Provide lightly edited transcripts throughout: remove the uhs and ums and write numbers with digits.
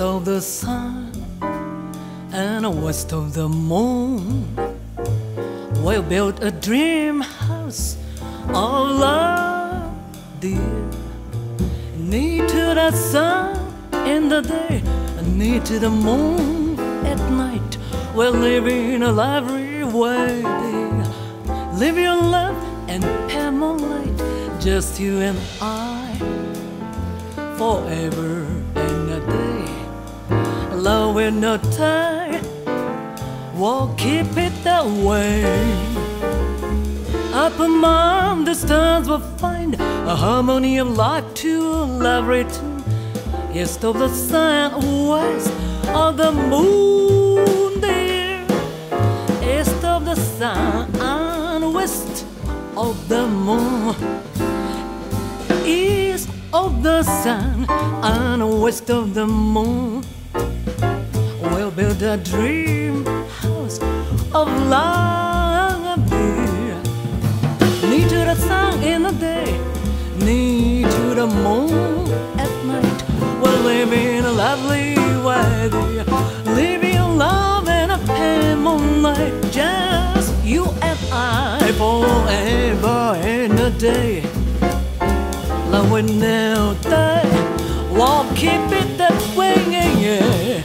east of the sun and west of the moon, we'll build a dream house of love, dear. Knee to the sun in the day, knee to the moon at night. We're living a lovely way, dear. Live your love and have more light, just you and I, forever and a day. Love will not die, we'll keep it that way. Up among the stars we'll find a harmony of life to love written. East of the sun, west of the moon, dear. East of the sun and west of the moon. East of the sun and west of the moon. We'll build a dream house of love, dear. Knee to the sun in the day, knee to the moon at night. We're living a lovely way, dear. Living love and a pale moonlight, just you and I, forever and a day. Love will never die, we'll keep it that way, yeah.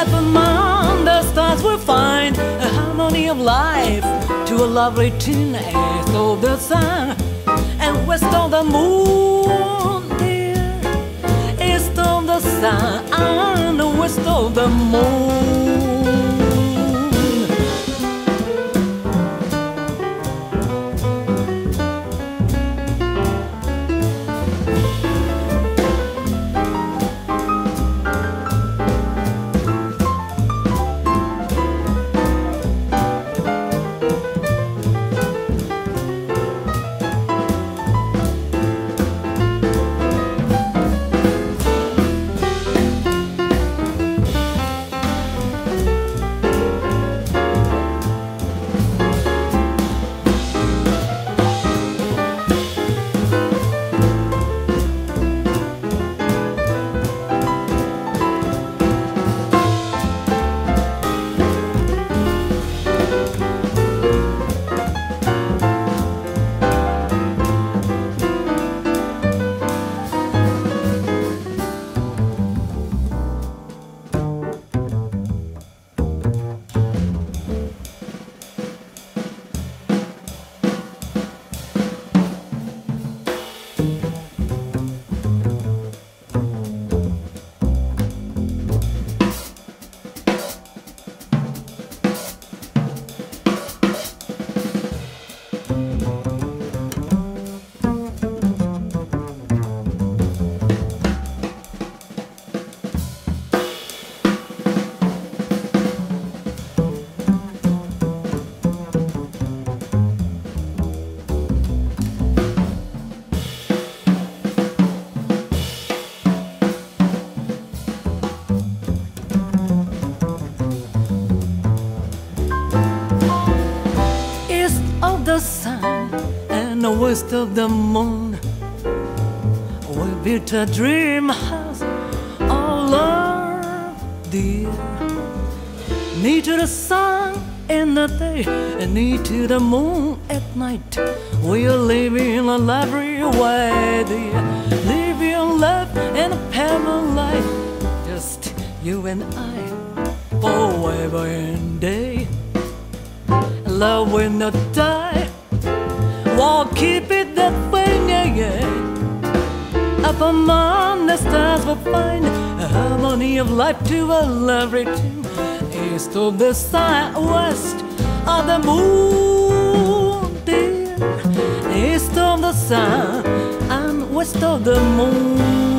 Up among the stars we'll find a harmony of life to a lovely tune. East of the sun and west of the moon, dear. East of the sun and west of the moon. West of the moon, we built a dream house of love, dear. Knee to the sun in the day, and knee to the moon at night. We're living a lovely way, dear. Living love and a paradise, just you and I, forever and day. Love will not die, we'll keep it that way, yeah. Up among the stars we'll find a harmony of life to a lovely tune. East of the sun, west of the moon, dear. East of the sun and west of the moon.